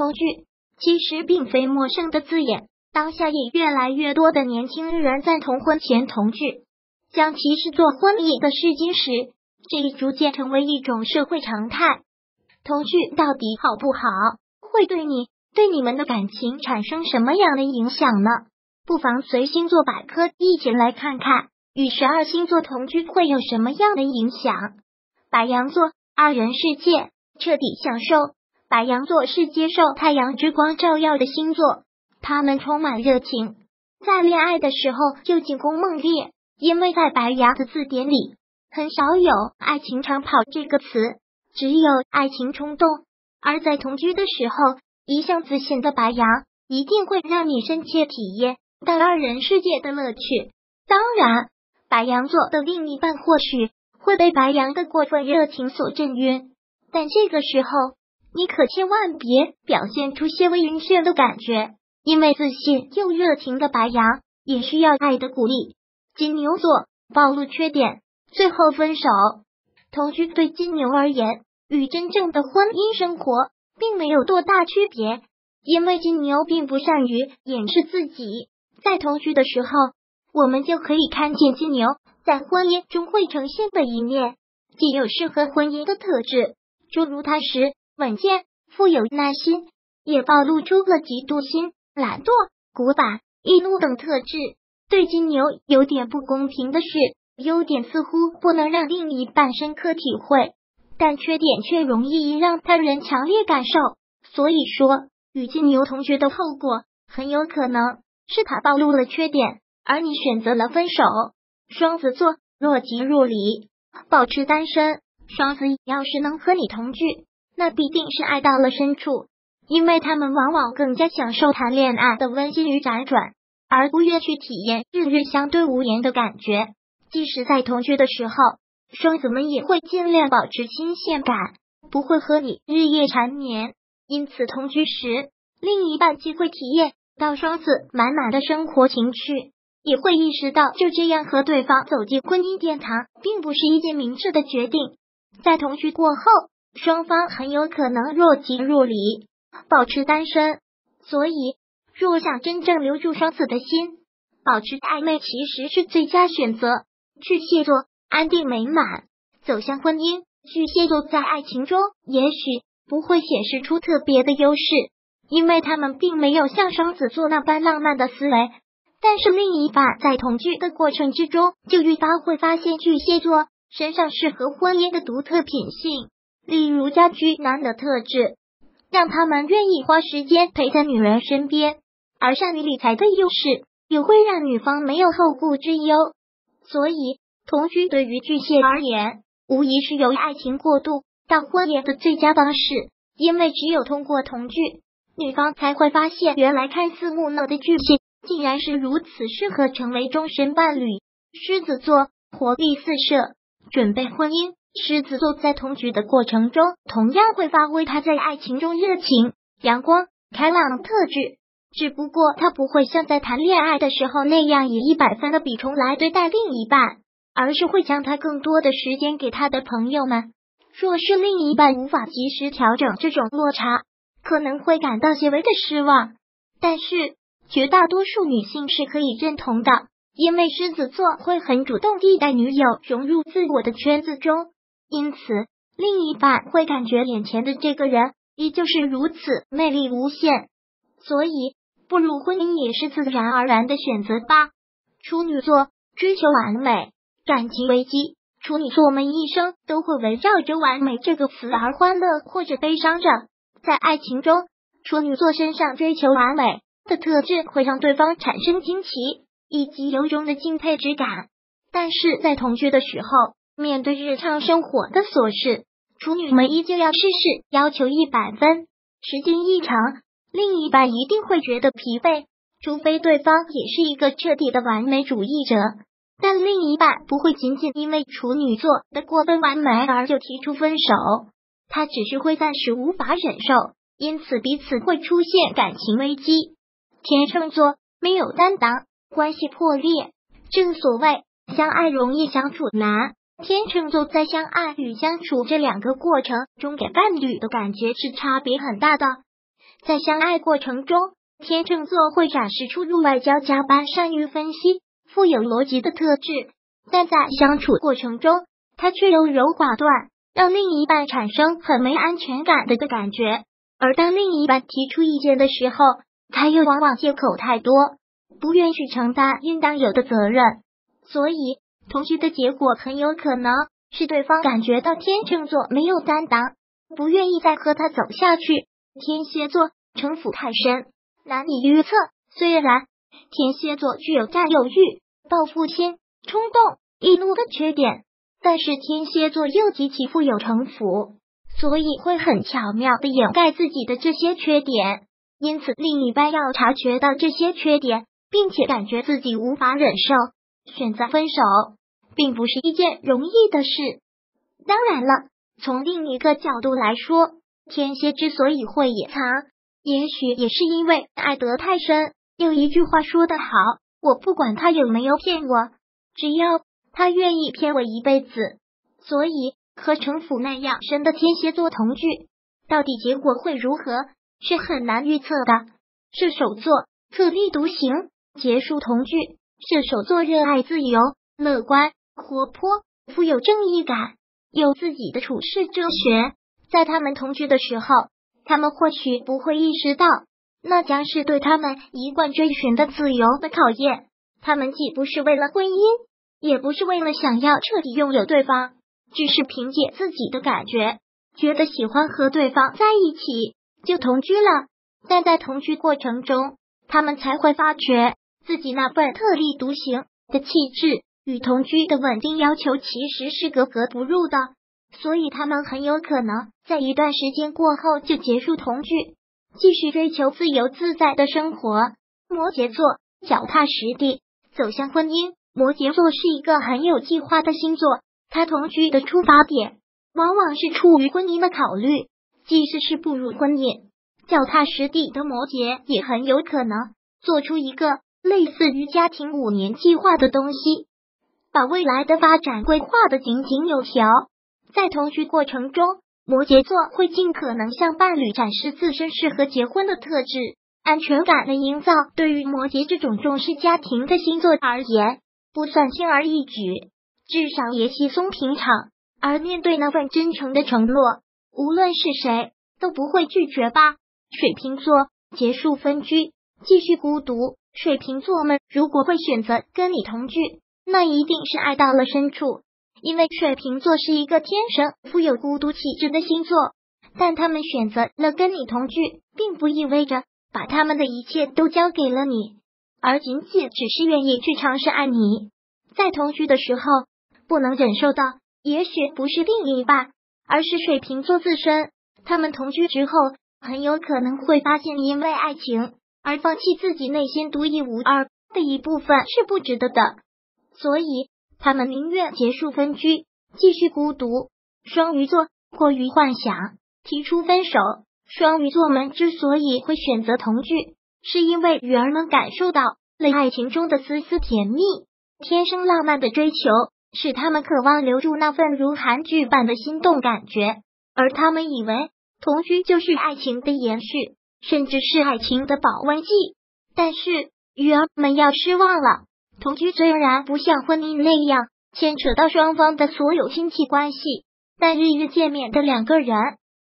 偷剧其实并非陌生的字眼，当下也越来越多的年轻人在同婚前同居，将其视作婚姻的试金石，这逐渐成为一种社会常态。同居到底好不好？会对你、对你们的感情产生什么样的影响呢？不妨随星座百科一起来看看，与12星座同居会有什么样的影响？白羊座，二人世界，彻底享受。白羊座是接受太阳之光照耀的星座，他们充满热情，在恋爱的时候就进攻猛烈，因为在白羊的字典里，很少有爱情长跑这个词，只有爱情冲动。而在同居的时候，一向自信的白羊一定会让你深切体验到二人世界的乐趣。当然，白羊座的另一半或许会被白羊的过分热情所震晕，但这个时候你可千万别表现出些微晕眩的感觉，因为自信又热情的白羊也需要爱的鼓励。金牛座，暴露缺点，最后分手。同居对金牛而言，与真正的婚姻生活并没有多大区别，因为金牛并不善于掩饰自己。在同居的时候，我们就可以看见金牛在婚姻中会呈现的一面，既有适合婚姻的特质，诸如踏实、稳健、富有耐心，也暴露出了嫉妒心、懒惰、古板、易怒等特质。对金牛有点不公平的是，优点似乎不能让另一半深刻体会，但缺点却容易让他人强烈感受。所以说，与金牛同居的后果很有可能是他暴露了缺点，而你选择了分手。双子座，若即若离，保持单身。双子要是能和你同居，那必定是爱到了深处，因为他们往往更加享受谈恋爱的温馨与辗转，而不愿去体验日日相对无言的感觉。即使在同居的时候，双子们也会尽量保持新鲜感，不会和你日夜缠绵，因此同居时，另一半既会体验到双子满满的生活情趣，也会意识到就这样和对方走进婚姻殿堂并不是一件明智的决定。在同居过后，双方很有可能若即若离，保持单身。所以，若想真正留住双子的心，保持暧昧其实是最佳选择。巨蟹座，安定美满，走向婚姻。巨蟹座在爱情中也许不会显示出特别的优势，因为他们并没有像双子座那般浪漫的思维，但是另一半在同居的过程之中就愈发会发现巨蟹座身上适合婚姻的独特品性，例如家居男的特质，让他们愿意花时间陪在女人身边，而善于理财的优势也会让女方没有后顾之忧。所以同居对于巨蟹而言，无疑是由爱情过渡到婚姻的最佳方式，因为只有通过同居，女方才会发现原来看似木讷的巨蟹竟然是如此适合成为终身伴侣。狮子座，活力四射，准备婚姻。狮子座在同居的过程中同样会发挥他在爱情中热情、阳光、开朗的特质，只不过他不会像在谈恋爱的时候那样以100分的比重来对待另一半，而是会将他更多的时间给他的朋友们。若是另一半无法及时调整这种落差，可能会感到些微的失望，但是绝大多数女性是可以认同的，因为狮子座会很主动地带女友融入自我的圈子中，因此另一半会感觉眼前的这个人依旧是如此魅力无限。所以步入婚姻也是自然而然的选择吧。处女座，追求完美，感情危机。处女座们一生都会围绕着完美这个词而欢乐或者悲伤着，在爱情中，处女座身上追求完美的特质会让对方产生惊奇以及由衷的敬佩之感，但是在同居的时候，面对日常生活的琐事，处女们依旧要事事要求100分，时间一长，另一半一定会觉得疲惫，除非对方也是一个彻底的完美主义者，但另一半不会仅仅因为处女座的过分完美而就提出分手，他只是会暂时无法忍受，因此彼此会出现感情危机。天秤座，没有担当，关系破裂。正所谓相爱容易相处难，天秤座在相爱与相处这两个过程中给伴侣的感觉是差别很大的。在相爱过程中，天秤座会展示出入外交家般善于分析、富有逻辑的特质，但在相处过程中，他却优柔寡断，让另一半产生很没安全感的感觉。而当另一半提出意见的时候，他又往往借口太多，不愿去承担应当有的责任。所以，同居的结果很有可能是对方感觉到天秤座没有担当，不愿意再和他走下去。天蝎座城府太深，难以预测。虽然天蝎座具有占有欲、报复心、冲动、易怒的缺点，但是天蝎座又极其富有城府，所以会很巧妙的掩盖自己的这些缺点。因此，另一半要察觉到这些缺点，并且感觉自己无法忍受，选择分手，并不是一件容易的事。当然了，从另一个角度来说，天蝎之所以会隐藏，也许也是因为爱得太深。有一句话说得好，我不管他有没有骗我，只要他愿意骗我一辈子。所以，和城府那样深的天蝎座同居，到底结果会如何，是很难预测的。射手座特立独行，结束同居。射手座热爱自由，乐观、活泼，富有正义感，有自己的处世哲学。在他们同居的时候，他们或许不会意识到，那将是对他们一贯追寻的自由的考验。他们既不是为了婚姻，也不是为了想要彻底拥有对方，只是凭借自己的感觉，觉得喜欢和对方在一起，就同居了。但在同居过程中，他们才会发觉自己那份特立独行的气质与同居的稳定要求其实是格不入的。所以他们很有可能在一段时间过后就结束同居，继续追求自由自在的生活。摩羯座脚踏实地，走向婚姻。摩羯座是一个很有计划的星座，他同居的出发点往往是出于婚姻的考虑，即使是步入婚姻，脚踏实地的摩羯也很有可能做出一个类似于家庭5年计划的东西，把未来的发展规划得井井有条。在同居过程中，摩羯座会尽可能向伴侣展示自身适合结婚的特质。安全感的营造对于摩羯这种重视家庭的星座而言，不算轻而易举，至少也稀松平常。而面对那份真诚的承诺，无论是谁都不会拒绝吧。水瓶座结束分居，继续孤独。水瓶座们如果会选择跟你同居，那一定是爱到了深处。因为水瓶座是一个天生富有孤独气质的星座，但他们选择了跟你同居，并不意味着把他们的一切都交给了你，而仅仅只是愿意去尝试爱你。在同居的时候，不能忍受的也许不是另一半，而是水瓶座自身。他们同居之后，很有可能会发现因为爱情而放弃自己内心独一无二的一部分是不值得的，所以他们宁愿结束分居，继续孤独。双鱼座过于幻想，提出分手。双鱼座们之所以会选择同居，是因为鱼儿能感受到了爱情中的丝丝甜蜜。天生浪漫的追求使他们渴望留住那份如韩剧般的心动感觉，而他们以为同居就是爱情的延续，甚至是爱情的保温剂。但是鱼儿们要失望了，同居虽然不像婚姻那样牵扯到双方的所有亲戚关系，但日日见面的两个人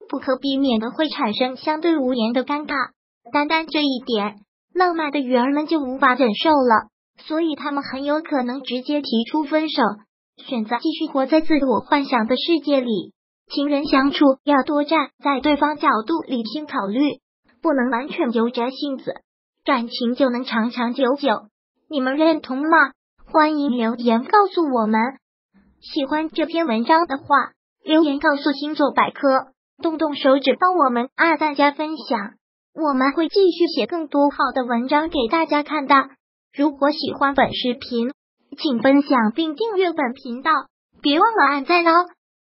不可避免的会产生相对无言的尴尬。单单这一点，浪漫的鱼儿们就无法忍受了，所以他们很有可能直接提出分手，选择继续活在自我幻想的世界里。情人相处要多站在对方角度理性考虑，不能完全由着性子，感情就能长长久久。你们认同吗？欢迎留言告诉我们。喜欢这篇文章的话，留言告诉星座百科，动动手指帮我们按赞加分享，我们会继续写更多好的文章给大家看的。如果喜欢本视频，请分享并订阅本频道，别忘了按赞哦。